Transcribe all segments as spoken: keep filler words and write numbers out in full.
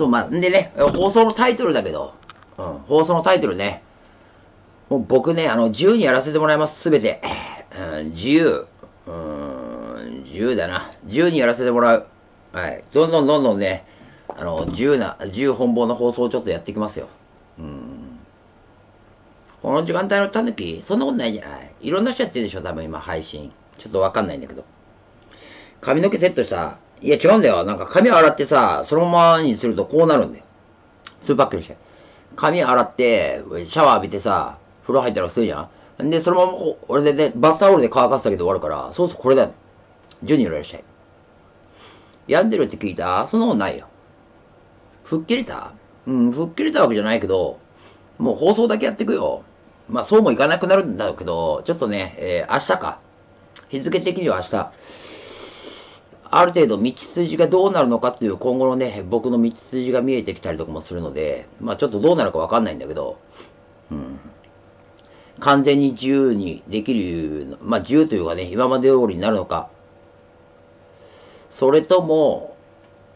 そう、まあ、んでね、放送のタイトルだけど、うん、放送のタイトルね、もう僕ね、あの、自由にやらせてもらいます、すべて。うん、自由。うん、自由だな。自由にやらせてもらう。はい。どんどんどんどんね、あの、自由な、自由奔放な放送をちょっとやっていきますよ。うん。この時間帯のタヌキ、そんなことないじゃない。いろんな人やってるでしょ、多分今、配信。ちょっとわかんないんだけど。髪の毛セットした。いや、違うんだよ。なんか髪洗ってさ、そのままにするとこうなるんだよ。ツーパックにして。髪洗って、シャワー浴びてさ、風呂入ったらするじゃん。で、そのまま、俺で、ね、バスタオルで乾かすだけで終わるから、そうそうこれだよ。ジュニアいらっしゃい。病んでるって聞いた？そんなことないよ。吹っ切れた？うん、吹っ切れたわけじゃないけど、もう放送だけやっていくよ。まあ、そうもいかなくなるんだけど、ちょっとね、えー、明日か。日付的には明日。ある程度道筋がどうなるのかっていう今後のね、僕の道筋が見えてきたりとかもするので、まあちょっとどうなるかわかんないんだけど、うん。完全に自由にできる、まあ自由というかね、今まで通りになるのか、それとも、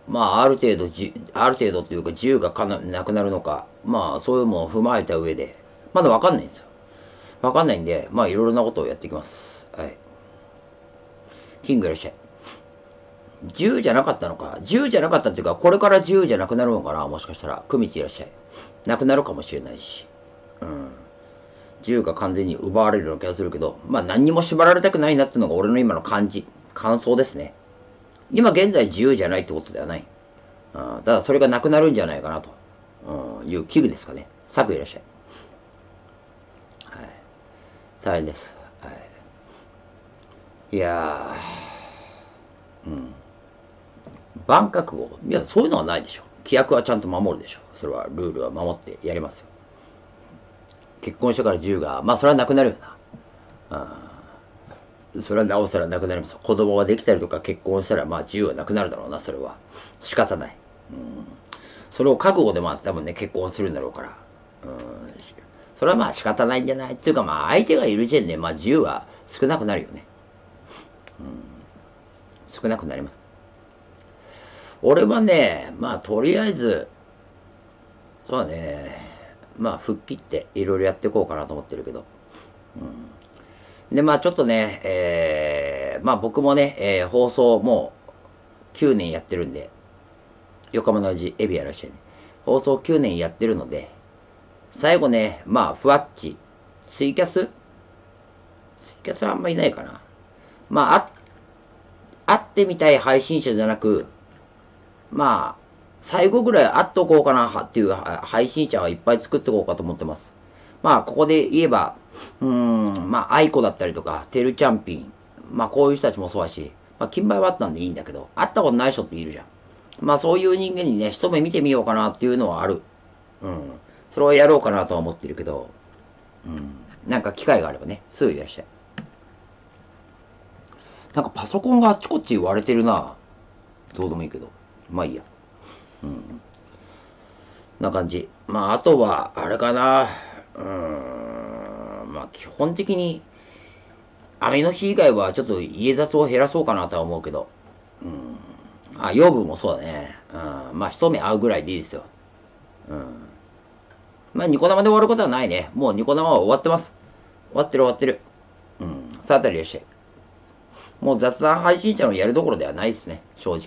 まあある程度じ、ある程度というか自由がかな、なくなるのか、まあそういうものを踏まえた上で、まだわかんないんですよ。わかんないんで、まあいろいろなことをやっていきます。はい。キングいらっしゃい。自由じゃなかったのか。自由じゃなかったっていうか、これから自由じゃなくなるのかな、もしかしたら。組地いらっしゃい。なくなるかもしれないし。うん。自由が完全に奪われるような気がするけど、まあ何にも縛られたくないなっていうのが俺の今の感じ。感想ですね。今現在自由じゃないってことではない。うん。ただそれがなくなるんじゃないかなと。うん。いう器具ですかね。策いらっしゃい。はい。大変です。はい。いやー。うん。万覚悟。いや、そういうのはないでしょ。規約はちゃんと守るでしょ。それは、ルールは守ってやりますよ。結婚してから自由が、まあ、それはなくなるよな。うん。それはなおさらなくなります。子供ができたりとか結婚したら、まあ、自由はなくなるだろうな、それは。仕方ない。うん。それを覚悟で、まあ、多分ね、結婚するんだろうから。うん。それはまあ、仕方ないんじゃないっていうか、まあ、相手がいる時点で、まあ、自由は少なくなるよね。うん。少なくなります。俺はね、まあ、とりあえず、そうだね、まあ、吹っ切っていろいろやっていこうかなと思ってるけど。うん、で、まあ、ちょっとね、えー、まあ、僕もね、えー、放送もうきゅうねんやってるんで、横浜のじエビやらっしゃいね。放送きゅうねんやってるので、最後ね、まあ、ふわっち、ツイキャスツイキャスはあんまいないかな。まあ、あ、会ってみたい配信者じゃなく、まあ、最後ぐらい会っとこうかなっていう配信者はいっぱい作っていこうかと思ってます。まあ、ここで言えば、うーん、まあ、アイコだったりとか、テルチャンピン、まあ、こういう人たちもそうだし、まあ、金牌はあったんでいいんだけど、会ったことない人っているじゃん。まあ、そういう人間にね、一目見てみようかなっていうのはある。うん。それをやろうかなとは思ってるけど、うん。なんか機会があればね、すぐいらっしゃい。なんかパソコンがあっちこっち割れてるな。どうでもいいけど。まあいいや。うん。な感じ。まあ、あとは、あれかな。うーん。まあ、基本的に、雨の日以外は、ちょっと家雑を減らそうかなとは思うけど。うん。あ、養分もそうだね。うん。まあ、一目合うぐらいでいいですよ。うん。まあ、ニコ生で終わることはないね。もうニコ生は終わってます。終わってる終わってる。うん。さあ、あたりいらっしゃい。もう雑談配信者のやるどころではないですね。正直。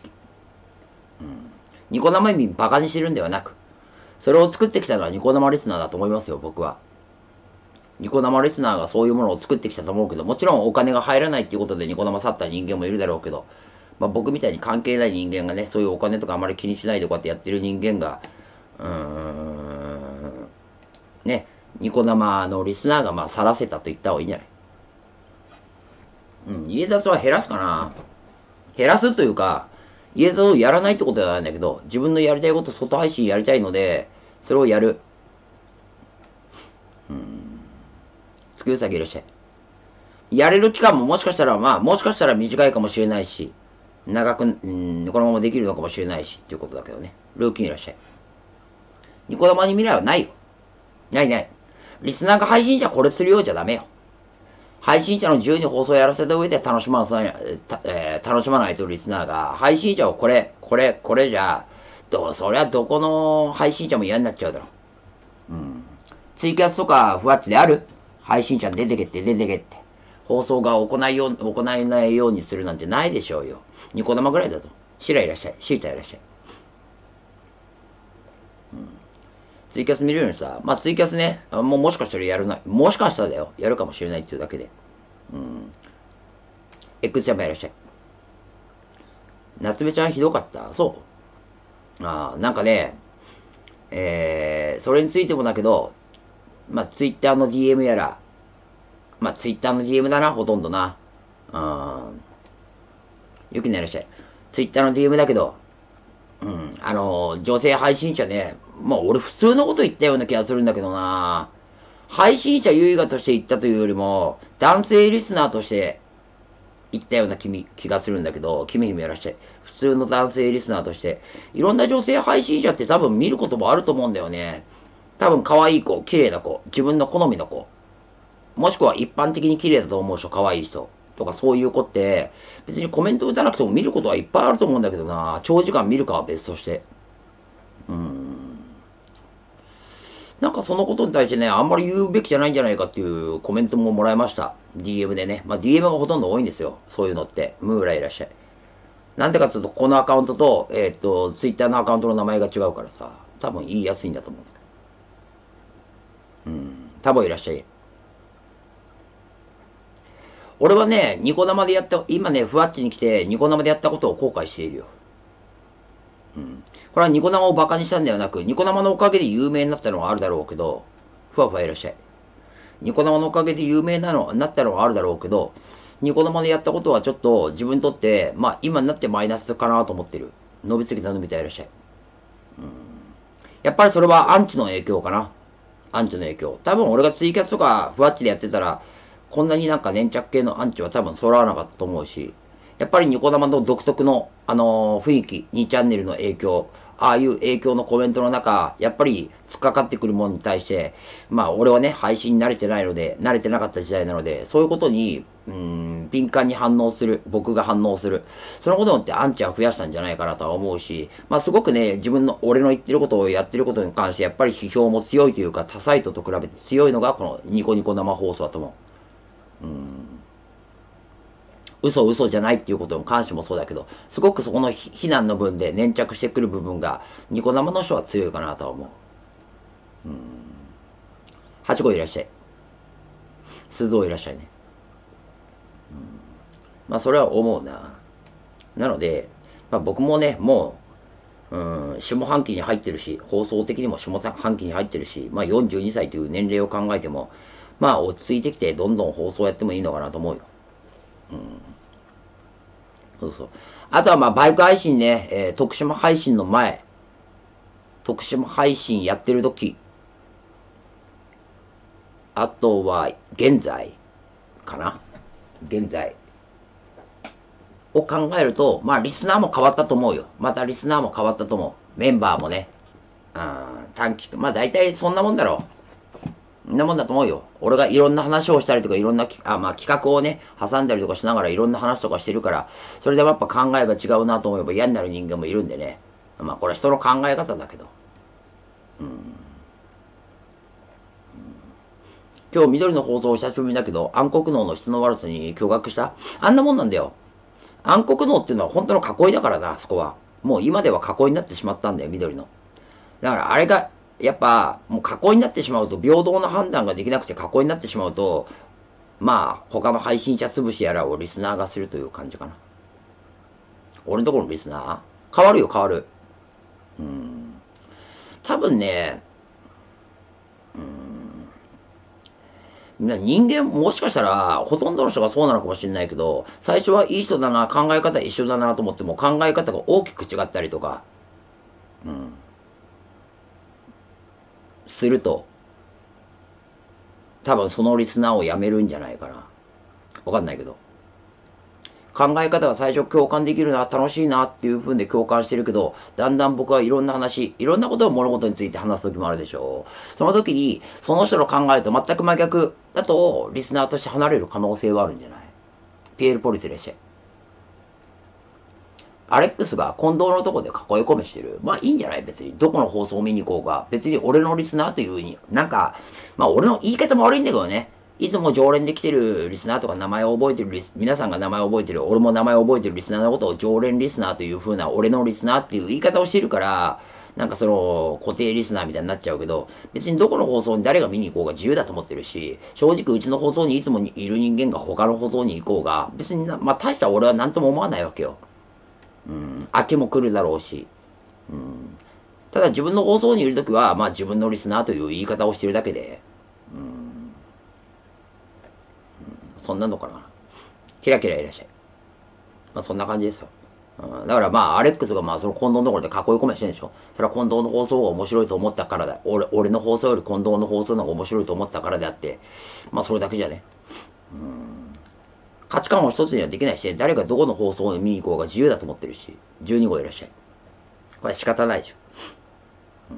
うん、ニコ生意味バカにしてるんではなく、それを作ってきたのはニコ生リスナーだと思いますよ、僕は。ニコ生リスナーがそういうものを作ってきたと思うけど、もちろんお金が入らないっていうことでニコ生去った人間もいるだろうけど、まあ僕みたいに関係ない人間がね、そういうお金とかあまり気にしないでこうやってやってる人間が、うーん、ね、ニコ生のリスナーがまあ去らせたと言った方がいいんじゃない？うん、家雑は減らすかな。減らすというか、家雑をやらないってことではないんだけど、自分のやりたいこと、外配信やりたいので、それをやる。うん。つくよさきいらっしゃい。やれる期間ももしかしたら、まあ、もしかしたら短いかもしれないし、長く、うん、このままできるのかもしれないし、っていうことだけどね。ルーキーいらっしゃい。ニコ生に未来はないよ。ないない。リスナーが配信者これするようじゃダメよ。配信者の自由に放送をやらせた上で楽しまない、えー、楽しまないとリスナーが、配信者をこれ、これ、これじゃ、と、そりゃどこの配信者も嫌になっちゃうだろう。うん。ツイキャスとかふわっちである配信者出てけって出てけって。放送が行いよう、行えないようにするなんてないでしょうよ。ニコ生ぐらいだと。しらいらっしゃい。しいたいらっしゃい。うん。ツイキャス見るようにさ、まあツイキャスね、もうもしかしたらやるない。もしかしたらだよ。やるかもしれないっていうだけで。うん。X ちゃんもいらっしゃい。夏目ちゃんひどかった。そう。ああ、なんかね、えー、それについてもだけど、まあ、ツイッターの ディーエム やら、まあ、ツイッターの ディーエム だな、ほとんどな。うん。ゆきねいらっしゃい。ツイッターの ディーエム だけど、うん、あのー、女性配信者ね、まあ、俺普通のこと言ったような気がするんだけどな。配信者優雅として言ったというよりも、男性リスナーとして、言ったような気がするんだけど、君姫いらっしゃい。普通の男性リスナーとして、いろんな女性配信者って多分見ることもあると思うんだよね。多分可愛い子、綺麗な子、自分の好みの子、もしくは一般的に綺麗だと思う人、可愛い人とかそういう子って、別にコメント打たなくても見ることはいっぱいあると思うんだけどな。長時間見るかは別として。うーん。なんかそのことに対してね、あんまり言うべきじゃないんじゃないかっていうコメントももらいました。ディーエム でね。まあ、ディーエム がほとんど多いんですよ。そういうのって。ムーラいらっしゃい。なんでかっていうと、このアカウントと、えー、っと、Twitter のアカウントの名前が違うからさ、多分言いやすいんだと思うんだけど。うん。タボいらっしゃい。俺はね、ニコ生でやった、今ね、ふわっちに来て、ニコ生でやったことを後悔しているよ。うん。これはニコ生をバカにしたんではなく、ニコ生のおかげで有名になったのはあるだろうけど、ふわふわいらっしゃい。ニコ生のおかげで有名なの、なったのはあるだろうけど、ニコ生でやったことはちょっと自分にとって、まあ今になってマイナスかなと思ってる。伸びすぎたのみたいいらっしゃい。うん。やっぱりそれはアンチの影響かな。アンチの影響。多分俺がツイキャスとかふわっちでやってたら、こんなになんか粘着系のアンチは多分揃わなかったと思うし、やっぱりニコ生の独特の、あのー、雰囲気、にチャンネルの影響、ああいう影響のコメントの中、やっぱり突っかかってくるものに対して、まあ俺はね、配信に慣れてないので、慣れてなかった時代なので、そういうことに、うーん、敏感に反応する、僕が反応する。そのことによってアンチは増やしたんじゃないかなとは思うし、まあすごくね、自分の、俺の言ってることをやってることに関して、やっぱり批評も強いというか、他サイトと比べて強いのが、このニコニコ生放送だと思う。うーん。嘘嘘じゃないっていうことに関してもそうだけど、すごくそこの非難の分で粘着してくる部分が、ニコ生の人は強いかなとは思う。うん。ハチコいらっしゃい。スズオいらっしゃいね。うん。まあそれは思うな。なので、まあ僕もね、もう、うん、下半期に入ってるし、放送的にも下半期に入ってるし、まあよんじゅうにさいという年齢を考えても、まあ落ち着いてきてどんどん放送やってもいいのかなと思うよ。うん、そうそう。あとはまあバイク配信ね、えー、徳島配信の前、徳島配信やってる時、あとは現在かな、現在を考えると、まあリスナーも変わったと思うよ。またリスナーも変わったと思う。メンバーもね、あー短期、まあ大体そんなもんだろう。んなもんだと思うよ。俺がいろんな話をしたりとか、いろんなあ、まあ、企画をね、挟んだりとかしながらいろんな話とかしてるから、それでもやっぱ考えが違うなと思えば嫌になる人間もいるんでね。まあ、これは人の考え方だけど。うん。今日、緑の放送を久しぶりだけど、暗黒脳の質の悪さに驚愕した?あんなもんなんだよ。暗黒脳っていうのは本当の囲いだからな、そこは。もう今では囲いになってしまったんだよ、緑の。だから、あれが、やっぱ、もう囲いになってしまうと、平等な判断ができなくて囲いになってしまうと、まあ、他の配信者潰しやらをリスナーがするという感じかな。俺のところのリスナー?変わるよ、変わる。うーん。多分ね、うーん。人間、もしかしたら、ほとんどの人がそうなのかもしれないけど、最初はいい人だな、考え方一緒だなと思っても、考え方が大きく違ったりとか、うん。すると、多分そのリスナーをやめるんじゃないかな。わかんないけど。考え方が最初共感できるな、楽しいなっていう風で共感してるけど、だんだん僕はいろんな話、いろんなことを物事について話す時もあるでしょう。その時に、その人の考えと全く真逆だと、リスナーとして離れる可能性はあるんじゃない?ピエール・ポリスでして。アレックスが近藤のとこで囲い込みしてる。まあいいんじゃない？別に。どこの放送を見に行こうが。別に俺のリスナーというふうに。なんか、まあ俺の言い方も悪いんだけどね。いつも常連で来てるリスナーとか名前を覚えてるリス、皆さんが名前を覚えてる、俺も名前を覚えてるリスナーのことを常連リスナーというふうな、俺のリスナーっていう言い方をしてるから、なんかその固定リスナーみたいになっちゃうけど、別にどこの放送に誰が見に行こうが自由だと思ってるし、正直うちの放送にいつもいる人間が他の放送に行こうが、別にな、まあ大した俺は何とも思わないわけよ。うん、秋も来るだろうし。うん、ただ自分の放送にいるときは、まあ自分のリスナーという言い方をしてるだけで、うんうん、そんなのかな。キラキラいらっしゃい。まあそんな感じですよ。だからまあ、アレックスがまあ、その近藤のところで囲い込めしてるんでしょ。それは近藤の放送が面白いと思ったからだ。俺、俺の放送より近藤の放送の方が面白いと思ったからであって、まあそれだけじゃね。うん。価値観を一つにはできないし、誰がどこの放送を見に行こうが自由だと思ってるし、じゅうに号いらっしゃい。これ仕方ないでしょ。うん。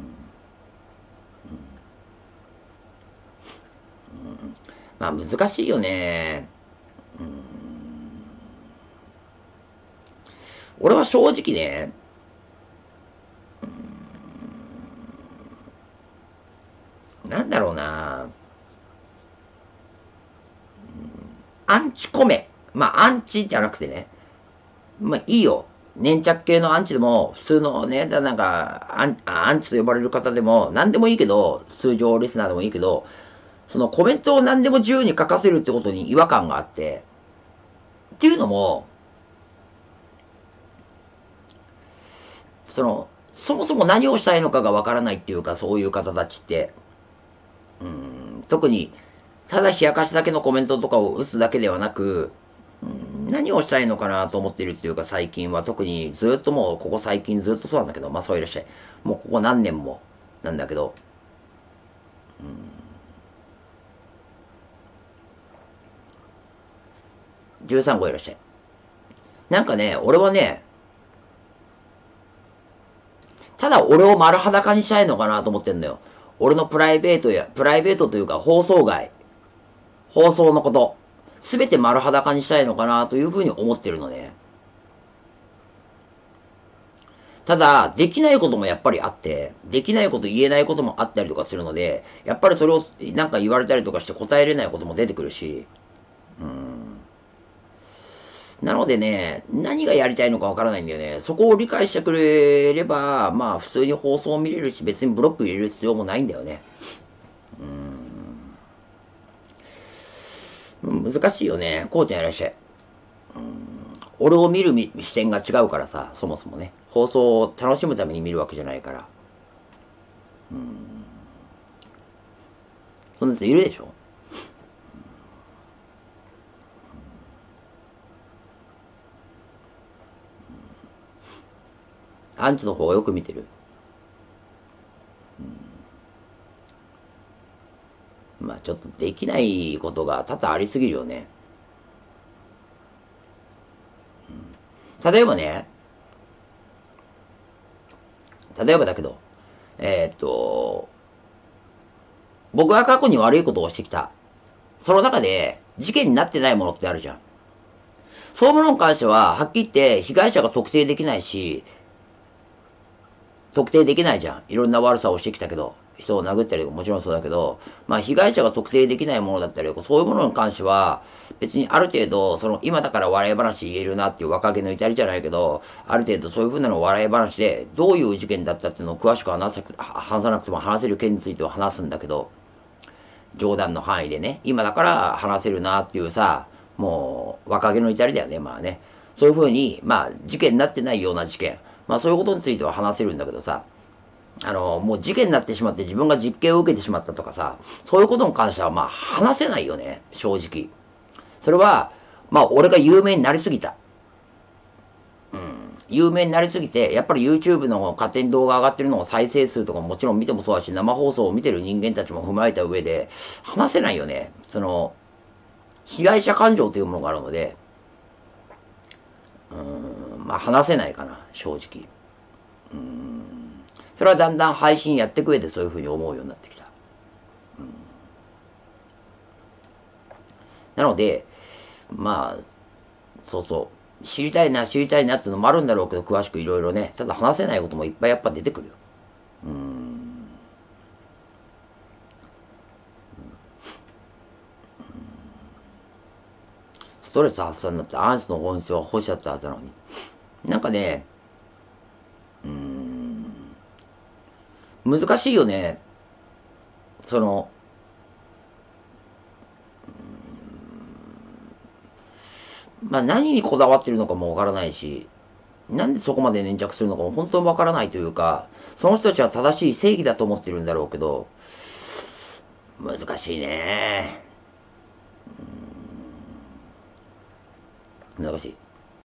うん。まあ難しいよね。うん。俺は正直ね、うん、なんだろうな、うん、アンチコメ。まあ、アンチじゃなくてね。まあ、いいよ。粘着系のアンチでも、普通のね、なんかアン、アンチと呼ばれる方でも、なんでもいいけど、通常リスナーでもいいけど、そのコメントを何でも自由に書かせるってことに違和感があって、っていうのも、その、そもそも何をしたいのかがわからないっていうか、そういう方たちって、うん、特に、ただ冷やかしだけのコメントとかを打つだけではなく、うん、何をしたいのかなと思ってるっていうか、最近は特にずっともう、ここ最近ずっとそうなんだけど、まあそういらっしゃい。もうここ何年もなんだけど、うん、じゅうさん号いらっしゃい。なんかね、俺はね、ただ俺を丸裸にしたいのかなと思ってんのよ。俺のプライベートや、プライベートというか放送外、放送のこと、すべて丸裸にしたいのかなというふうに思ってるのね。ただ、できないこともやっぱりあって、できないこと言えないこともあったりとかするので、やっぱりそれをなんか言われたりとかして答えれないことも出てくるし、うん。なのでね、何がやりたいのかわからないんだよね。そこを理解してくれれば、まあ普通に放送を見れるし、別にブロック入れる必要もないんだよね。うーん。難しいよね。こうちゃんいらっしゃい。うーん。俺を見る視点が違うからさ、そもそもね。放送を楽しむために見るわけじゃないから。うーん。そんな人いるでしょ？アンチの方がよく見てる。うん、まあちょっとできないことが多々ありすぎるよね。うん、例えばね、例えばだけど、えー、っと、僕は過去に悪いことをしてきた。その中で事件になってないものってあるじゃん。そういうものに関しては、はっきり言って被害者が特定できないし、特定できないじゃん。いろんな悪さをしてきたけど、人を殴ったりもちろんそうだけど、まあ被害者が特定できないものだったり、そういうものに関しては、別にある程度、その今だから笑い話言えるなっていう若気の至りじゃないけど、ある程度そういう風なのを笑い話で、どういう事件だったっていうのを詳しく話さ話さなくても話せる件については話すんだけど、冗談の範囲でね、今だから話せるなっていうさ、もう若気の至りだよね、まあね。そういう風に、まあ事件になってないような事件。まあそういうことについては話せるんだけどさ、あの、もう事件になってしまって自分が実刑を受けてしまったとかさ、そういうことに関してはまあ話せないよね、正直。それは、まあ俺が有名になりすぎた。うん。有名になりすぎて、やっぱり YouTube の勝手に動画上がってるのを再生数とかもちろん見てもそうだし、生放送を見てる人間たちも踏まえた上で、話せないよね。その、被害者感情というものがあるので、うーん、まあ話せないかな、正直。うーん。それはだんだん配信やってく上でそういうふうに思うようになってきた。うん。なので、まあ、そうそう。知りたいな、知りたいなってのもあるんだろうけど、詳しくいろいろね、ただ話せないこともいっぱいやっぱ出てくるよ。うーん。ストレス発散だって、アンスの本性は欲しかったはずなのに。なんかね、うーん。難しいよね。その、まあ何にこだわってるのかもわからないし、なんでそこまで粘着するのかも本当にわからないというか、その人たちは正しい正義だと思ってるんだろうけど、難しいね。難しい。